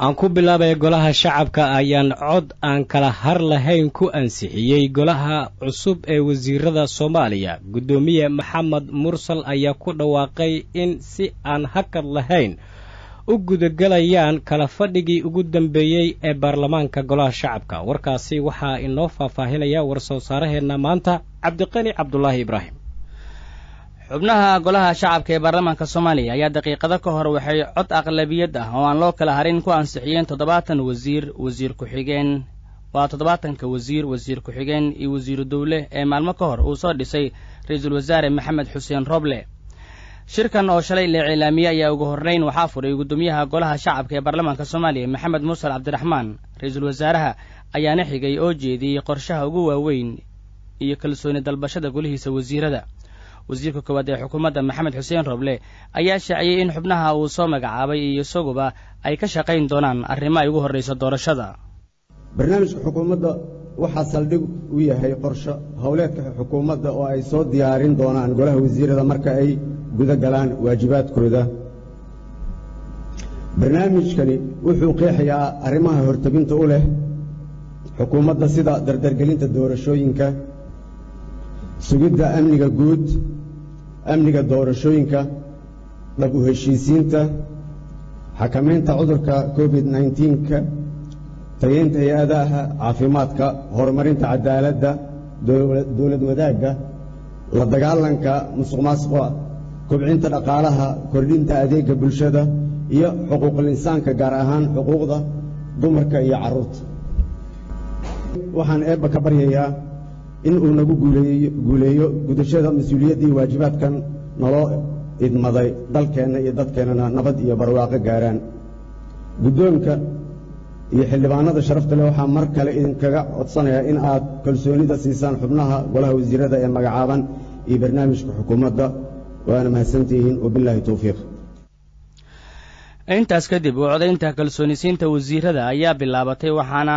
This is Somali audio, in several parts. aan ku bilaabay golaha shacabka ayaan cod aan kala har lahayn ku ansixiyay golaha cusub ee wasiirada Soomaaliya gudoomiye Maxamed Mursal ayaa ku dhawaaqay in si aan hakad lahayn u gudagalayaan kala fadhigii ugu dambeeyay ee baarlamaanka golaha shacabka warkaasi waxaa inoo faafaahinayaa warsoo saaraheena maanta Cabdiqayni Cabdullaahi Ibraahim xubnaha golaha shacabka ee baarlamaanka Soomaaliya ayaa daqiiqado ka hor waxay cod aqlabiyad ah oo aan loo kala harin ku ansixiyeen 7 wasiir, wasiir ku xigeen, waa 7 wasiir, wasiir ku xigeen iyo wasiir dawle ee maalmo ka hor uu soo dhisay ra'iisul wasaare Maxamed Xuseen Roble. Shirkan oo shalay la cilaamiya ayaa ugu horreyn waxa furay gudoomiyaha golaha shacabka ee baarlamaanka Soomaaliya Maxamed Muusal Cabdiraxmaan. Ra'iisul wasaaraha ayaana xigay oo jeediyay qorshaha ugu waaweyn iyo kalsooni dalbashada golahiisa wasiirada. Wasiirka koowaad ee xukuumadda Maxamed Xuseen Roble ayaa shaaciyay in xubnaha uu soo magacaabay iyo isaguba ay ka shaqayn doonaan arrimaha ugu horreeyay doorashada. Barnaamijka xukuumadda waxa saldhig u yahay qorshe hawleedka xukuumadda oo ay soo diyaarin doonaan golaha wasiirada marka ay gudagalaan waajibaadkooda. Barnaamijkani wuxuu qeexayaa arrimaha hortabinta u leh xukuumadda sida dardargelinta doorashooyinka, sugidda amniga guud, amniga doorashooyinka, dib u heshiisiinta, xakamaynta cudurka COVID-19-ka, tayeynta hay'adaha caafimaadka, horumarinta cadaaladda, dawlad wadaagga, la dagaalanka musuqmaasuqa, kobcinta dhaqaalaha, kordhinta adeegga bulshada iyo xuquuqul insaanka gaar ahaan xuquuqda dumarka iyo carruurta. Waxaan eebba ka baryayaa in uu nagu guuleeyo gudashada mas'uuliyaddii waajibaadkan naloo idmaday dalkeenna iyo dadkeennana nabad iyo barwaaqo gaaraan. Guddoonka iyo xildhibaanada sharafta leh waxaa mar kale idinkaga codsanayaa in aad kalsoonida siisaan xubnaha golaha wasiirada ee magacaaban iyo barnaamijka xukuumadda waana mahadsantihiin wabillahi tawfiiq. Intaas kadib codaynta kalsoonisiinta wasiirada ayaa bilaabatay waxaana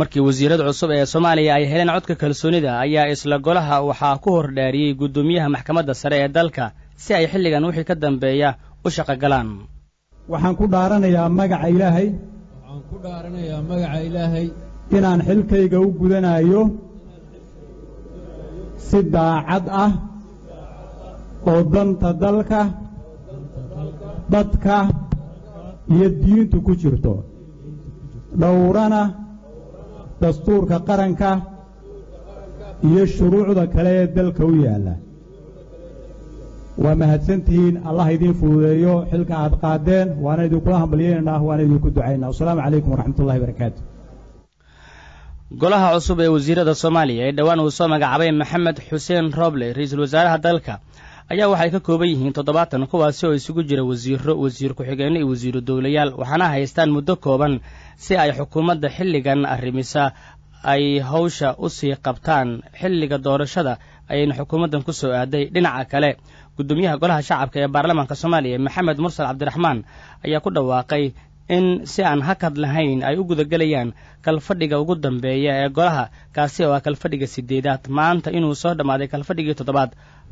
Markii wasiirada cusub ee Soomaaliya ay heleen codka kalsoonida ayaa isla golaha waxaa ku hor dhaariyay gudoomiyaha maxkamadda sare ee dalka si ay xilligan wixii ka dambeeya u shaqo galaan. Waxaan ku dhaaranayaa magaca Ilaahay, waxaan ku dhaaranayaa magaca Ilaahay inaan xilkayga u gudanayo si daacad ah oo danta dalka, dadka iyo diintu ku jirto, dhowrana dastuurka qaranka iyo shuruucda kale ee dalka u yaala. Waa mahadsantihiin, Allah idin fududeeyo xilka aad qaadeen, waana idinkula hambalyeynaa, waana idinku ducaynaa. Assalaamu calaykum waraxmatullaahi wabarakaatuh. Golaha cusub ee wasiirada Soomaaliya ee dhawaan uu soo magacaabay Maxamed Xuseen Roble ra'iisul wasaaraha dalka ayaa waxay ka kooban yihiin 7 kuwaasi oo isugu jira wasiirro, wasiir ku xigeen iyo wasiir dawlayaal waxaana haystaan muddo kooban si ay xukuumadda xilligan arrimisa ay hawsha u sii qabtaan. Xilliga doorashada ayayna xukuumaddan ku soo aaday. Dhinaca kale, gudoomiyaha golaha shacabka ee baarlamaanka Soomaaliya Maxamed Mursal Cabdiraxmaan ayaa ku dhawaaqay in si aan hakad lahayn ay u gudagalayaan kalfadhiga ugu dambeeya ee golaha kaasi oo ah kalfadhiga 8aad maanta inuu soo dhamaaday kalfadhigii 7aad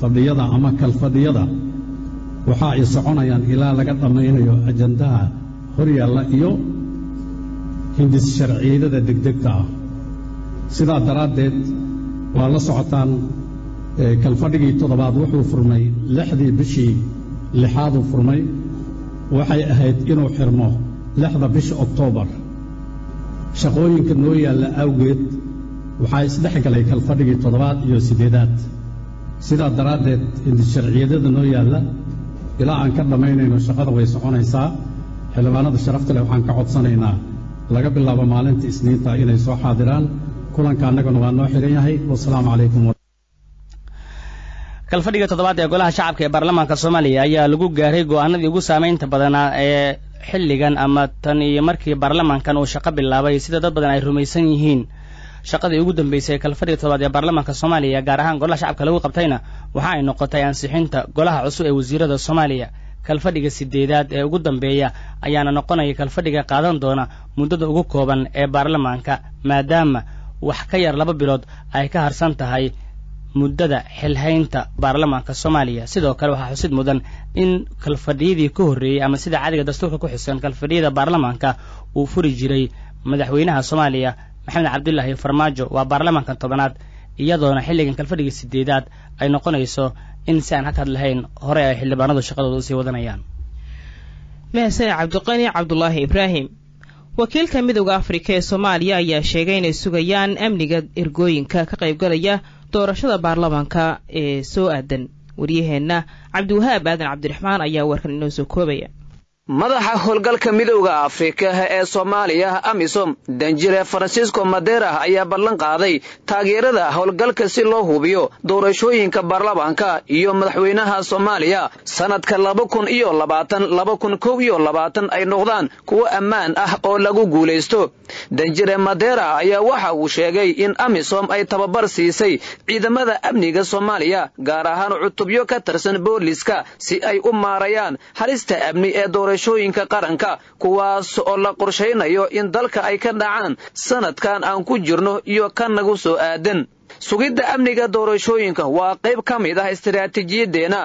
fadhiyada ama kalfadhiyada waxa ay soconayaan ilaa laga dhammeeyo ajandaha horyaalla iyo hindis sharciyada degdegta ah. Sidaa daraaddeed waa la socotaan kalfadhigii 7aad wuxuu furmay 6dii bishii 6aad uu furmay waxay ahayd inuu xirmo 6da bishii Oktoobar. Shaqooyinka noo yaalla awgeed waxay saddex galay kala fadhigay toddobaad iyo sideedaad sida daraadeed in sharciyada noo yaala ilaa aan ka dhamaynayno shaqada way soconaysaa xilbaanada sharafta leh waxaan ka codsanaynaa laga bilaabo maalinta Isniinta inay soo xaadiraan kulanka annaguna waa noo xiran yahay wasalaamu calaykum kalfadhiga toddobaad ee golaha shacabka ee baarlamaanka Soomaaliya ayaa lagu gaaray go'aanadii ugu saameynta badanaa ee xilligan ama tan iyo markii baarlamaankan uu shaqo bilaabay sida dad badan ay rumaysan yihiin shaqadii ugu dambeysay kalfadhiga toddobaad ee baarlamaanka Soomaaliya gaar ahaan golaha shacabka lagu qabtayna waxa ay noqotay ansixinta golaha cusub ee wasiirada Soomaaliya kalfadhiga sideedaad ee ugu dambeeya ayaana noqonaya kalfadhiga qaadan doona muddada ugu kooban ee baarlamaanka maadaama wax ka yar laba bilood ay ka harsan tahay muddada xilhaynta baarlamaanka Soomaaliya sidoo kale waxa xusid mudan in kalfadhiyadii ku horeeyay ama sida caadiga dastuurka ku xisan kalfadhiyada baarlamaanka uu furi jiray madaxweynaha Soomaaliya Maxamed Cabdullaahi Farmaajo waa baarlamaanka 10aad iyadoona xilligan kalfadhiga sideedaad ay noqonayso in saan hakad lahayn hore ay xildhibaanadu shaqadooda u sii wadanayaan. Maxamed Cabdiqayni Cabdullaahi Ibraahim wakiilka midowga Afrika ee Soomaaliya ayaa sheegay inay sugayaan amniga ergooyinka ka qaybgalaya doorashada baarlamaanka ee soo aadan wariyaheenna Cabdi Waabadan Cabdiraxmaan ayaa warkan inoo soo koobaya madaxa howlgalka midowga Afrika ee Soomaaliya AMISOM Don J. Francisco Madeira ayaa ballan qaaday taageerada howlgalka si loo hubiyo doorashooyinka baarlamaanka iyo madaxweynaha Soomaaliya sanadka 2020-2021 ay noqdaan kuwo ammaan ah oo lagu guuleysto Don J. Madeira ayaa waxa uu sheegay in AMISOM ay tababar siisay ciidamada amniga Soomaaliya gaar ahaan cutubyo ka tirsan booliska si ay u maarayaan halista amni ee doorashooyinka qaranka kuwaas oo la qorsheynayo in dalka ay ka dhacaan sanadkan aan ku jirno iyo kan nagu soo aadan sugidda amniga doorashooyinka waa qayb ka mid ah istiraatijiyadeena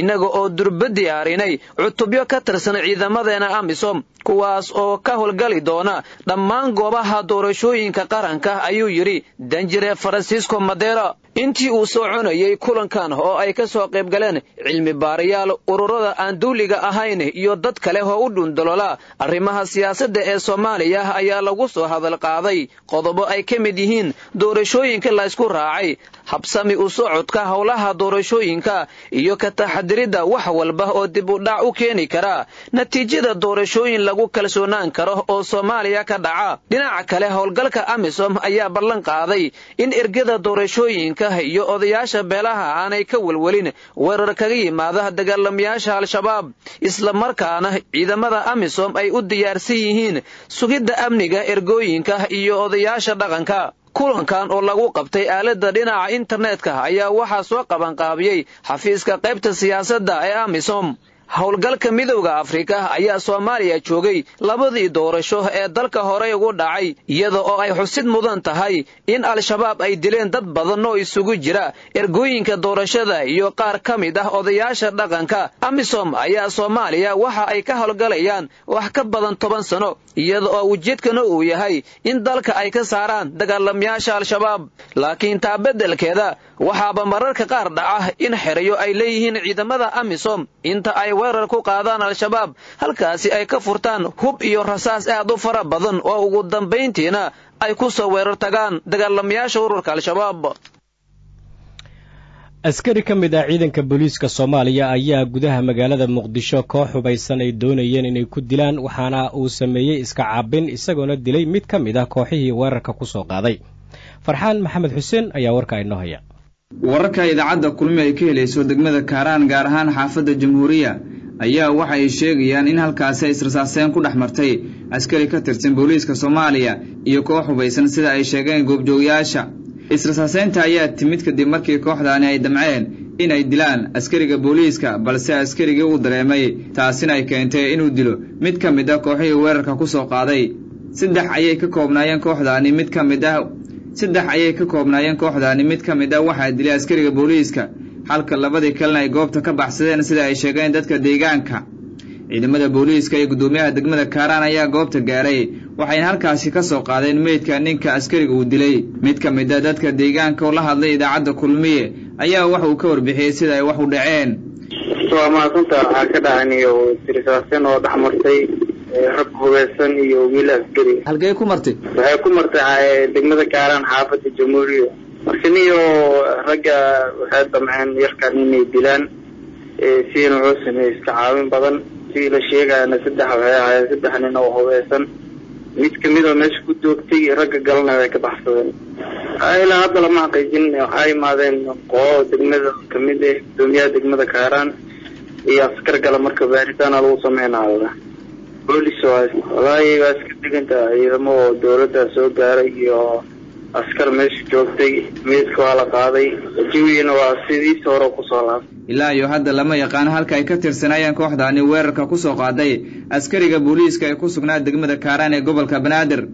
inaga oo durba diyaarinay cutubyo ka tirsan ciidamadeena AMISOM kuwaas oo ka howlgali doona dhammaan goobaha doorashooyinka qaranka ayuu yiri Don J. Francisco Madeira intii uu soo cunayay kulankan oo ay ka soo qayb galeen cilmi baarayaal ururada aan dawliga ahayn iyo dad kale oo u dhundalola arrimaha siyaasadda ee Soomaaliya ayaa lagu soo hadal qaaday qodobo ay ka mid yihiin doorashooyinka la isku raacay habsami u socodka howlaha doorashooyinka iyo ka taxadirida wax walba oo dib u dhac u keeni kara natiijada doorashooyin lagu kalsoonaan karo oo Soomaaliya ka dhaca dhinaca kale howlgalka AMISOM ayaa ballan qaaday in ergada doorashooyinka iyo odayaasha beelaha aanay ka walwalin weerar kaga yimaada dagaalamayaasha Alshabaab isla markaana ciidamada AMISOM ay u diyaarsan yihiin sugidda amniga ergooyinka iyo odayaasha dhaqanka kulankan oo lagu qabtay aaladda dhinaca internetka ayaa waxa soo qaban qaabiyay xafiiska qaybta siyaasadda ee AMISOM howlgalka midowga Afrika ayaa Soomaaliya joogay labadii doorasho ee dalka hore ugu dhacay iyada oo ay xusid mudan tahay in Alshabaab ay dileen dad badan oo isugu jira ergooyinka doorashada iyo qaar kamid ah odayaasha dhaqanka AMISOM ayaa Soomaaliya waxa ay ka howlgalayaan wax ka badan 10 sano iyada oo ujeedkana uu yahay in dalka ay ka saaraan dagaalamayaasha Alshabaab laakiin taabadalkeeda waxaaba mararka qaar dhaca in xirayo ay leeyihiin ciidamada AMISOM inta ay weerar ku qaadaan Alshabaab halkaasii ay ka furtaan hub iyo rasaas aad u fara badan oo ugu dambeyntiina ay ku soo weerar tagaan dagaalamayaasha ururka Alshabaab askari kamid ah ciidanka booliska Soomaaliya ayaa gudaha magaalada Muqdisho koox hubaysan ay doonayeen inay ku dilaan waxaana uu sameeyay iska caabin isagoona dilay mid kamid ah kooxihii weerarka ku soo qaaday Farxaan Maxamed Xuseen ayaa warka inoo haya wararka idaacada kulmi ay ka helayso degmada Kaaraan gaar ahaan xaafadda Jamhuuriya ayaa waxa ay sheegayaan in halkaas ay israasaaseen ku dhaxmartay askari ka tirsan booliska Soomaaliya iyo koox hubaysan sida ay sheegeen goobjoogayaasha israasaaseenta ayaa timid kadib markii kooxdaani ay damceen in ay dilaan askariga booliska balse askariga uu dareemay taasina ay keentay inuu dilo mid ka mid ah kooxihii weerarka ku soo qaaday saddex ayay ka koobnaayeen kooxdaani mid ka mid ah waxa dilay askariga booliska halka labadii kalena ay goobta ka baxsadeen sida ay sheegeen dadka deegaanka ciidamada booliska iyo gudoomiyaha degmada Kaaraan ayaa goobta gaaray waxayna halkaasi ka soo qaadeen meydka ninka askariga uu dilay mid ka mid ah dadka deegaanka oo la hadlay idaacada kulmiye ayaa waxa uu ka warbixiyay sida ay wax u dhaceen soo maasunta waxa ka dhacay iyo sirsaaseen oo dhaxmartay حكومتان iyo wiil askari halkay ku martay waxay ku martay degmada Kaaran xaafadda Jamhuuriyo markaniyo raga waxay damcaan yaqaan inay dilaan siin cusub ay istacaawin badan si la sheegayna saddex waxay saddex nin oo hubeysan mid kamid ah meesha ku joogtay raga galnaa ay ka baxsadeen ayla hadda lama xaqiijin ay maadeen qood degmada kamid ah dunida degmada Kaaran iyo askar gal marka baaritaan lagu sameeynayo بوليس والله عسكر دينتا يرمو دولتا سو داريو عسكر مش جوقتي ميدكو على قاضي جوينا واسيدي سورو قصلا إلا يو هذا لما يقان هالكاي كترسنايان كوحداني ويركا كوسو قاضي عسكريغا بوليسكا كوسغنا دغمدا كاراني غوبلكا بنادر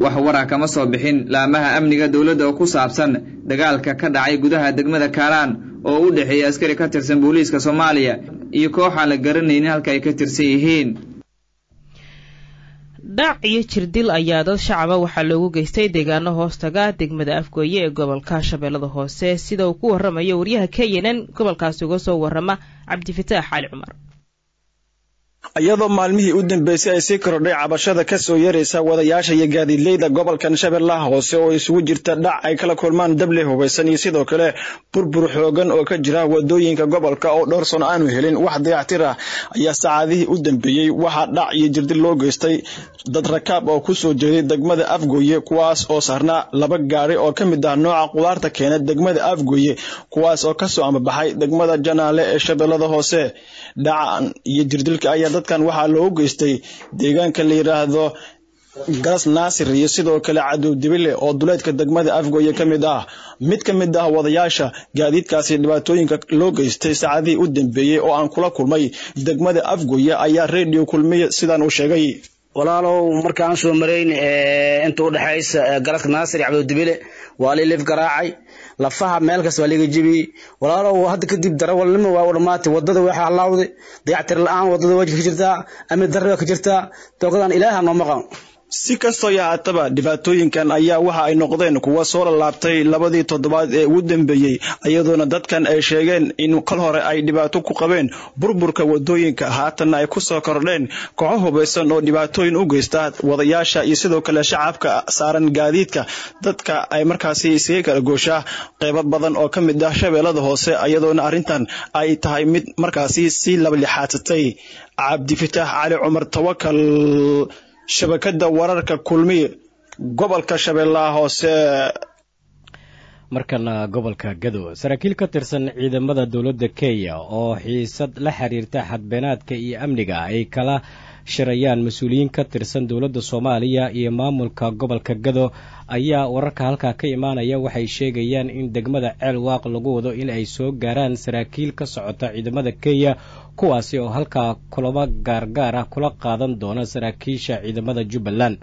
wax wara kama soo bixin laamaha amniga dawladda oo ku saabsan dagaalka ka dhacay gudaha degmada Kaaran oo u dhaxeeyay askari ka tirsan booliiska Soomaaliya iyo kooxaha la garanayeen halka ay ka tirsan yihiin daaciyo jirdil ayaa dad shacaba waxa loogu geystay deegaano hoostaga degmada Afgooye ee gobolka Shabeellada Hoose sida uu ku waramayo wariyaha KNN gobolkaas uga soo warama Abdifatah Ali Omar ayadoo maalmihii u dambeysay ay si kordhay cabashada ka soo yareysa wadayaasha iyo gaadiidleyda gobolka Shabeellaha Hoose oo isugu jirta dhac ay kala kulmaan dable hubeysan iyo sidoo kale burbur xoogan oo ka jira wadooyinka gobolka oo dhowr sano aanu helin wax dayactir ah ayaa saacadihii u dambeeyay waxa dhac iyo jirdil loo geystay dad rakaab oo ku soo jeeday degmada Afgooye kuwaas oo saarnaa laba gaari oo ka mid ah nooca qudaarta keenay degmada Afgooye kuwaas oo ka soo ambaxay degmada Janaale ee Shabeellada Hoose dhacan iyo jirdilka ayaa dadkan waxa loo geystay deegaanka la yiraahdo garas naasir iyo sidoo kale cadow dibile oo duleedka degmada Afgooye kamid ah mid kamid ah wadayaasha gaadiidkaasi dhibaatooyinka loo geystay saacadii u dambeeyay oo aan kula kulmay degmada Afgooye ayaa radio kulmiye sidaan u sheegay walaalow markaan soo mareyn inta u dhaxaysa garas naasir iyo cadow dibile waalilif garaacay lafaha meel kaas waa laga jibiyay walaalow hadda kadib darawalnimo waa urmaatay wadada waxa halawday dayactir la'aan wadada wajh ka jirta ama darro ka jirta toogadan ilaaha ma maqan si kasto yaataba dhibaatooyinkan ayaa waxa ay noqdeen kuwa soo laabtay 2 toddobaad ee ugu dambeeyay ayadoona dadkan ay sheegeen in kal hore ay dhibaato ku qabeen burburka wadooyinka haatan ay ku soo kordheen kooxo hubeysan oo dhibaatooyin u geystaa wadayaasha iyo sidoo kale shacabka saaran gaadiidka dadka ay markaas isaga kala goosha qayb badan oo kamid ah Shabeellada Hoose ayadoona arintan ay tahay mid markaas si laba lixaatay Cabdi Fatah Ali Umar Tawakkal shabakada wararka kulmiye gobolka Shabeellaha Hoose markana gobolka Gadow saraakiil ka tirsan ciidamada dawladda Kenya oo xiisad la xiriirta xadbeenaadka iyo amniga ay kala shirayaan mas'uuliyiin ka tirsan dawladda Soomaaliya iyo maamulka gobolka Gadow ayaa wararka halka ka imaanaya waxay sheegayaan in degmada Ceelwaaq lagu wado in ay soo gaaraan saraakiil ka socota ciidamada Kenya kuwaasi oo halka kulama gaargaar ah kula qaadan doona saraakiisha ciidamada Jubbaland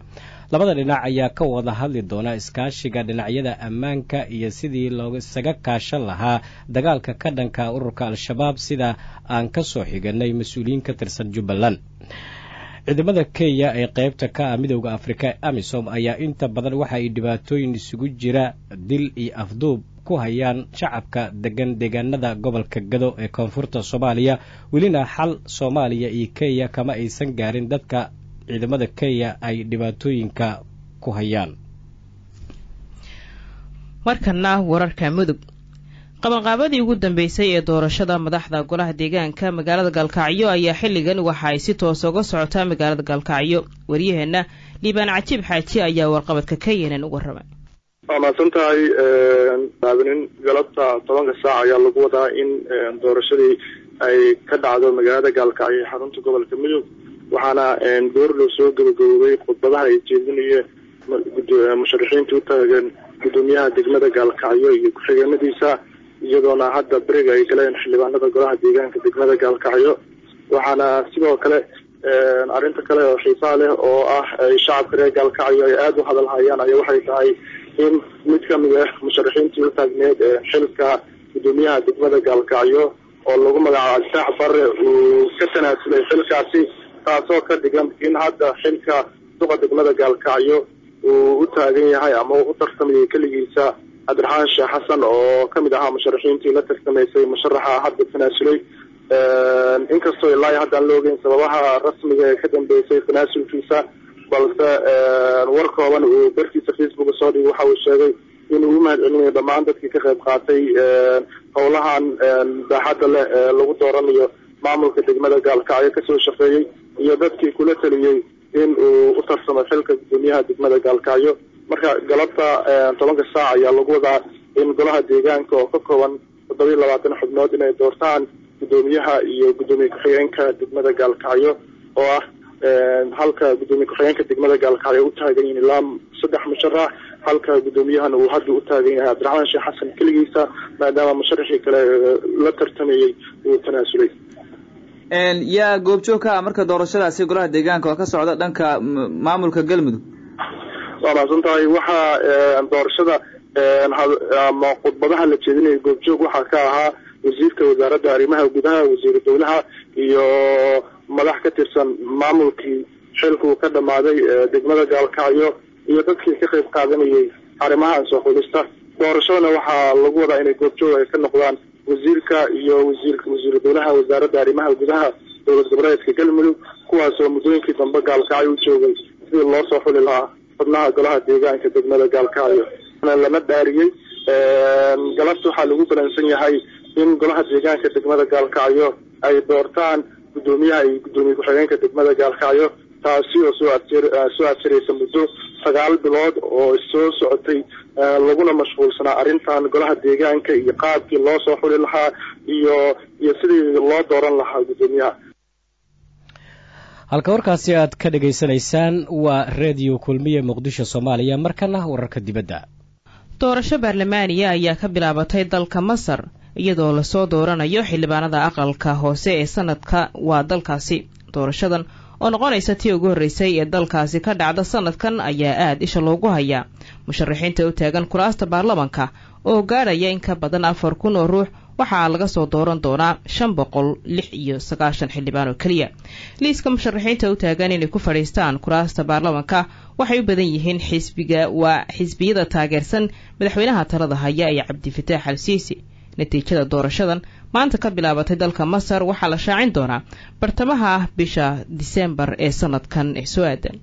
labada dhinac ayaa ka wada hadli doona iskaashiga dhinacyada ammaanka iyo sidii looga saga kaashan lahaa dagaalka ka dhanka ururka Alshabaab sida aan ka soo xiganay mas'uuliyiin ka tirsan Jubbaland ciidamada Kenya ee qaybta ka ah midowga Afrika AMISOM ayaa inta badan waxa ay dhibaatooyin isugu jira dil iyo afduub ku hayaan shacabka degan deegaanada gobolka Gadow ee koonfurta Soomaaliya welina xal Soomaaliya iyo Kenya kama aysan gaarin dadka ciidamada Kenya ay dhibaatooyinka ku hayaan markana wararka mudug qabanqaabadii ugu dambeysay ee doorashada madaxda golaha deegaanka magaalada Galkacyo ayaa xilligan waxa ay si toos uga socotaa magaalada Galkacyo wariyaheena Liibaan Cajiib Xaaji ayaa warqabadka ka yeelan uga rabay maasantay nabinin galabta 10 saac ayaa lagu wadaa in doorashadii ay ka dhacdo magaalada Galkacyo xarunta gobolka Midowg waxaana door loo soo gabagaboobay khudbadaha ay jeedinayeen musharixiinta u taagan gudoomiyaha degmada Galkacyo iyo ku-xigeenadiisa iyadoo hadda bariig ay galeen xildhibaanada golaha deegaanka degmada Galkacyo waxaana sidoo kale arinta kale oo xiiso leh oo ah shacabka reer Galkacyo ay aad u hadal hayaan ay waxay tahay in mid ka mid ah musharixiintii u taagneed xilka gudoomiyaha degmada Galkacyo oo lagu magacaabo Saax Barre uu ka tanaasulay xilkaasi taasoo ka dhigan in hadda xilka suqa degmada Galkacyo uu u taagan yahay ama uu tartamayay kaligiisa عبد الرحمن شاه حسن او كميد اها مشرحين تي لا ترتميسي مشرحه حد التناسلي inkastoo ilaa hadda loo geyn sababaha rasmiga ka dambeeyay fanaankiisa balse warkooban uu bartiisa Facebook soo dhigay waxa uu sheegay in uu iman inuu dhamaan dadkii ka qayb qaatay howlahan baaxadda leh lagu dooranayo maamulka degmada Gaalkacyo ka soo shaqeeyay iyo dadkii kula taliyay in uu u tarsamo xilka gudoomiyaha degmada Gaalkacyo marka galabta 10 saac ayaa lagu wadaa in golaha deegaanka oo ka kooban 22 xubnood inay doortaan gudoomiyaha iyo gudoomiye ku-xigeenka degmada Gaalkacyo oo ah halka gudoomiye ku-xigeenka degmada Gaalkacyo u taagan yahay ilaa 3 musharax halka gudoomiyahana uu hadda u taagan yahay Cabdiraxmaan Sheekh Xasan kaligiisa maadaama musharaxii kale la tartamayay uu tanaasulay yaa goobjoogka marka doorashadaasi golaha deegaanka oo ka socda dhanka maamulka Galmudug wala suntaay waxa doorashada ama qodbadaha la jeedinay goobjoog waxa ka ahaa wasiirka wasaaradda arrimaha gudaha wasiirka dawladda iyo madax ka tirsan maamulkii xilku ka dhamaaday degmada Gaalkacyo iyo dadkii ka qayb qaadanayay arrimaha soo xulista doorashada waxa lagu wadaa inay goobjoog ay ka noqdaan wasiirka iyo wasiirka dawladda wasaaradda arrimaha gudaha dowlad goboleedka Galmudug kuwaas oo muddooyinkii dambe Gaalkacyo joogay sidii loo soo xuli lahaa xubnaha golaha deegaanka degmada Gaalkacyo lana daariyay galabta waxa lagu balansan yahay in golaha deegaanka degmada Gaalkacyo ay doortaan gudoomiyaha iyo gudoomiye ku-xigeenka degmada Gaalkacyo taasi oo soo adsiraysa muddo 9 bilood oo soo socotay laguna mashquulsanaa arrintan golaha deegaanka iyo qaabkii loo soo xuli lahaa iyo sidii loo dooran lahaa gudoomiyaha halka warkaasi aad ka dhageysanaysaan waa radio kulmiye muqdisho Soomaaliya markana wararka dibadda doorasho baarlamaaniga ayaa ka bilaabatay dalka Masar iyadoo la soo dooranayo xildhibaanada aqalka hoose ee sanadka waa dalkaasi doorashadan oo noqonaysa tii ugu horeysay ee dalkaasi ka dhacda sanadkan ayaa aad isha loogu hayaa musharaxiinta u taagan kuraasta baarlamanka oo gaaraya in ka badan 4,000 oo ruux waxaa laga soo dooran doonaa 596 xildhibaan oo kaliya liiska musharaxiinta u taagan inay ku fadhiistaan kuraasta baarlamanka waxay u badan yihiin xisbiga waa xisbiyada taageersan madaxweynaha talada haya ee Abdifatah Ali natiijada doorashadan maanta ka bilaabatay dalka Masar waxaa la shaacin doonaa bartamaha bisha December ee sanadkan ee soo aadan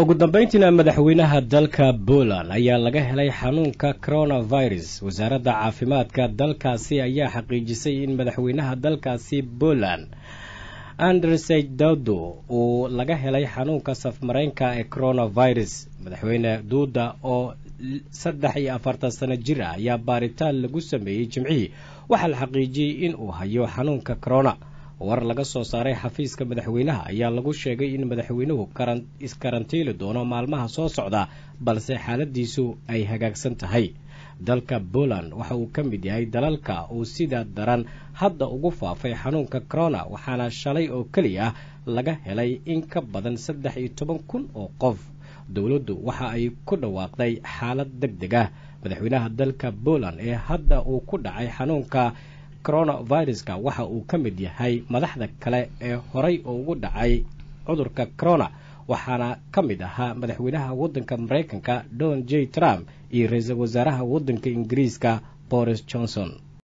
ugu dambeyntiina madaxweynaha dalka Poland ayaa laga helay xanuunka Corona virus wasaaradda caafimaadka dalkaasi ayaa xaqiijisay in madaxweynaha dalkaasi Poland Andrzej Duda oo laga helay xanuunka safmareenka ee Corona virus madaxweyne Duda oo 43 sano jir ah ayaa baaritaan lagu sameeyay jimcihii waxa la xaqiijiyay in uu hayo xanuunka corona war laga soo saaray xafiiska madaxweynaha ayaa lagu sheegay in madaxweynuhu karantiilo doono maalmaha soo socda balse xaaladiisu ay hagaagsan tahay dalka Poland waxa uu ka mid yahay dalalka oo sida daran hadda ugu faafay xanuunka corona waxaana shalay oo kaliya laga helay in ka badan 13,000 oo qof dawladdu waxa ay ku dhawaaqday xaalad degdeg ah madaxweynaha dalka Poland ee hadda uu ku dhacay xanuunka coronavirus-ka waxa uu ka mid yahay madaxda kale ee horay ugu dhacay cudurka corona waxaana ka mid ahaa madaxweynaha waddanka Mareykanka Don J. Trump iyo ra'iisul wasaaraha waddanka Ingiriiska Boris Johnson